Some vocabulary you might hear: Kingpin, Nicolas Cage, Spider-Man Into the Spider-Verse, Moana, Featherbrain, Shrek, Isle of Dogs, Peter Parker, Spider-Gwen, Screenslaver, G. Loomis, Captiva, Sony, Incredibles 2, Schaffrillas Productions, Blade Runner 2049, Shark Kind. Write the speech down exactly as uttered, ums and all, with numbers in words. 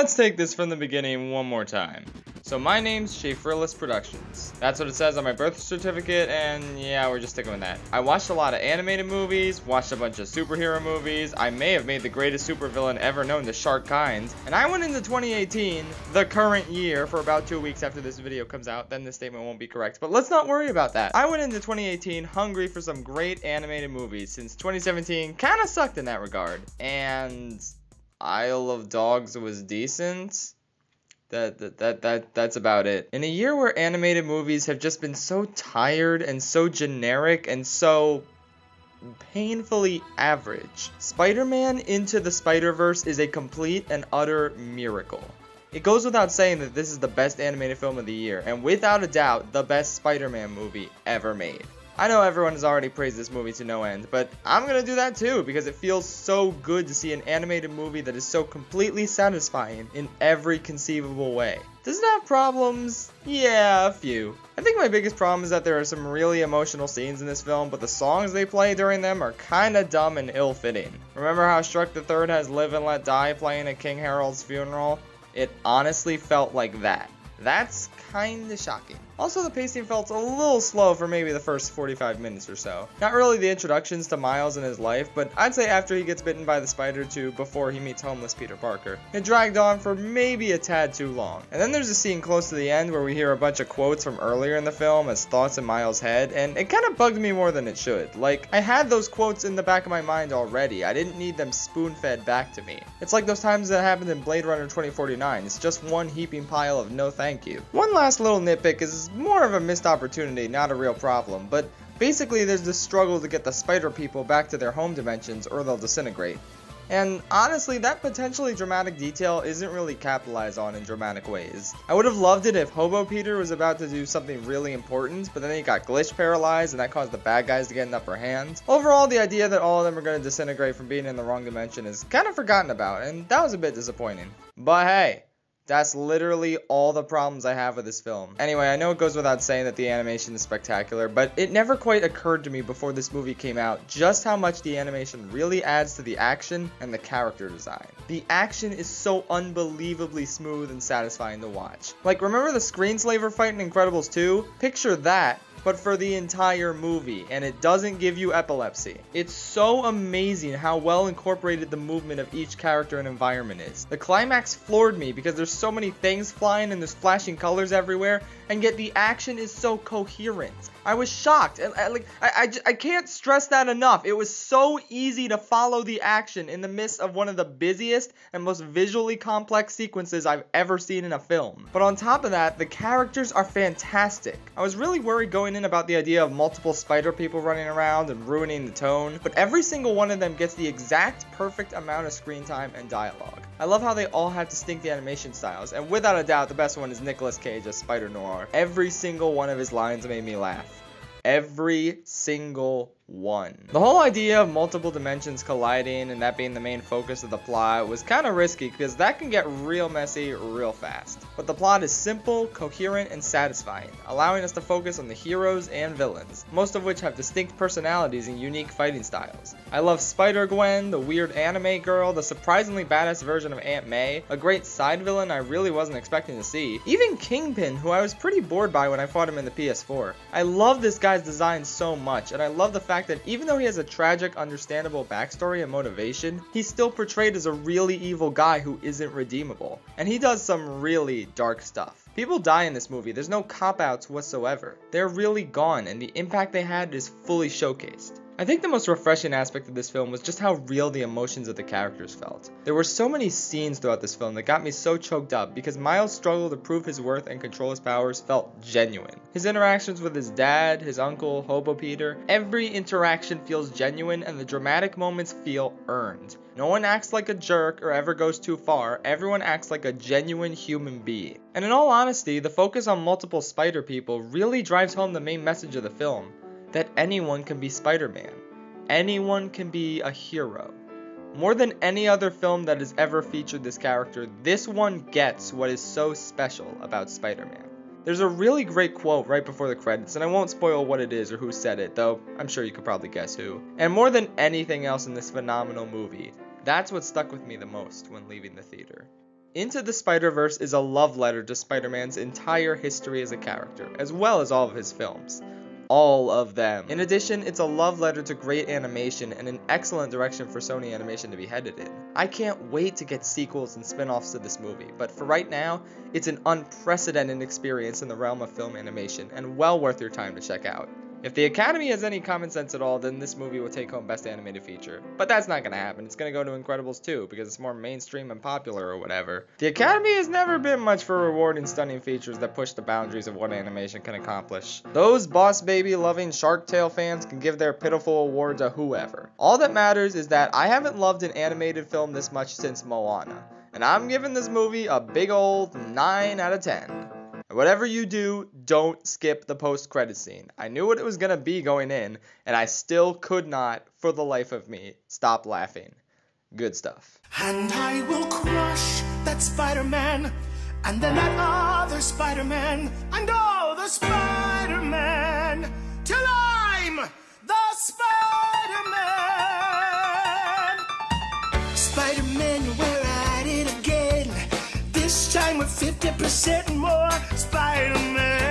let's take this from the beginning one more time. So my name's Schaffrillas Productions. That's what it says on my birth certificate, and yeah, we're just sticking with that. I watched a lot of animated movies, watched a bunch of superhero movies. I may have made the greatest supervillain ever known to Shark Kind. And I went into twenty eighteen, the current year, for about two weeks after this video comes out. Then this statement won't be correct, but let's not worry about that. I went into twenty eighteen hungry for some great animated movies, since twenty seventeen kind of sucked in that regard. And Isle of Dogs was decent. That, that, that, that, that's about it. In a year where animated movies have just been so tired and so generic and so painfully average, Spider-Man Into the Spider-Verse is a complete and utter miracle. It goes without saying that this is the best animated film of the year, and without a doubt, the best Spider-Man movie ever made. I know everyone has already praised this movie to no end, but I'm gonna do that too, because it feels so good to see an animated movie that is so completely satisfying in every conceivable way. Does it have problems? Yeah, a few. I think my biggest problem is that there are some really emotional scenes in this film, but the songs they play during them are kinda dumb and ill-fitting. Remember how Shrek the third has Live and Let Die playing at King Harold's funeral? It honestly felt like that. That's kinda shocking. Also, the pacing felt a little slow for maybe the first forty-five minutes or so. Not really the introductions to Miles and his life, but I'd say after he gets bitten by the spider to before he meets homeless Peter Parker. It dragged on for maybe a tad too long. And then there's a scene close to the end where we hear a bunch of quotes from earlier in the film as thoughts in Miles' head, and it kinda bugged me more than it should. Like, I had those quotes in the back of my mind already. I didn't need them spoon-fed back to me. It's like those times that happened in Blade Runner twenty forty-nine. It's just one heaping pile of no thanks. Thank you. One last little nitpick is more of a missed opportunity, not a real problem, but basically there's this struggle to get the spider people back to their home dimensions or they'll disintegrate. And honestly, that potentially dramatic detail isn't really capitalized on in dramatic ways. I would have loved it if Hobo Peter was about to do something really important, but then he got glitch paralyzed and that caused the bad guys to get an upper hand. Overall, the idea that all of them are going to disintegrate from being in the wrong dimension is kind of forgotten about, and that was a bit disappointing. But hey, that's literally all the problems I have with this film. Anyway, I know it goes without saying that the animation is spectacular, but it never quite occurred to me before this movie came out just how much the animation really adds to the action and the character design. The action is so unbelievably smooth and satisfying to watch. Like, remember the screenslaver fight in Incredibles two? Picture that, but for the entire movie, and it doesn't give you epilepsy. It's so amazing how well incorporated the movement of each character and environment is. The climax floored me because there's so many things flying and there's flashing colors everywhere, and yet the action is so coherent. I was shocked, and I, like I, I, I can't stress that enough. It was so easy to follow the action in the midst of one of the busiest and most visually complex sequences I've ever seen in a film. But on top of that, the characters are fantastic. I was really worried going in about the idea of multiple spider people running around and ruining the tone, but every single one of them gets the exact perfect amount of screen time and dialogue. I love how they all have distinct animation styles, and without a doubt, the best one is Nicolas Cage as Spider Noir. Every single one of his lines made me laugh. Every single one. The whole idea of multiple dimensions colliding and that being the main focus of the plot was kind of risky because that can get real messy real fast. But the plot is simple, coherent, and satisfying, allowing us to focus on the heroes and villains, most of which have distinct personalities and unique fighting styles. I love Spider-Gwen, the weird anime girl, the surprisingly badass version of Aunt May, a great side villain I really wasn't expecting to see, even Kingpin, who I was pretty bored by when I fought him in the P S four. I love this guy's design so much, and I love the fact that even though he has a tragic, understandable backstory and motivation, he's still portrayed as a really evil guy who isn't redeemable. And he does some really dark stuff. People die in this movie, there's no cop-outs whatsoever. They're really gone, and the impact they had is fully showcased. I think the most refreshing aspect of this film was just how real the emotions of the characters felt. There were so many scenes throughout this film that got me so choked up because Miles' struggle to prove his worth and control his powers felt genuine. His interactions with his dad, his uncle, Hobo Peter, every interaction feels genuine and the dramatic moments feel earned. No one acts like a jerk or ever goes too far, everyone acts like a genuine human being. And in all honesty, the focus on multiple spider people really drives home the main message of the film. That anyone can be Spider-Man. Anyone can be a hero. More than any other film that has ever featured this character, this one gets what is so special about Spider-Man. There's a really great quote right before the credits, and I won't spoil what it is or who said it, though I'm sure you could probably guess who. And more than anything else in this phenomenal movie, that's what stuck with me the most when leaving the theater. Into the Spider-Verse is a love letter to Spider-Man's entire history as a character, as well as all of his films. All of them. In addition, it's a love letter to great animation and an excellent direction for Sony Animation to be headed in. I can't wait to get sequels and spin-offs to this movie, but for right now, it's an unprecedented experience in the realm of film animation and well worth your time to check out. If the Academy has any common sense at all, then this movie will take home Best Animated Feature. But that's not gonna happen, it's gonna go to Incredibles two, because it's more mainstream and popular or whatever. The Academy has never been much for rewarding stunning features that push the boundaries of what animation can accomplish. Those boss baby loving Shark Tale fans can give their pitiful award to whoever. All that matters is that I haven't loved an animated film this much since Moana, and I'm giving this movie a big old nine out of ten. Whatever you do, don't skip the post-credit scene. I knew what it was gonna be going in, and I still could not, for the life of me, stop laughing. Good stuff. And I will crush that Spider-Man, and then that other Spider-Man, and all the Spider-Man, till I'm the Spider-Man! Spider-Man, we're at it again, this time with fifty percent more. Spider-Man.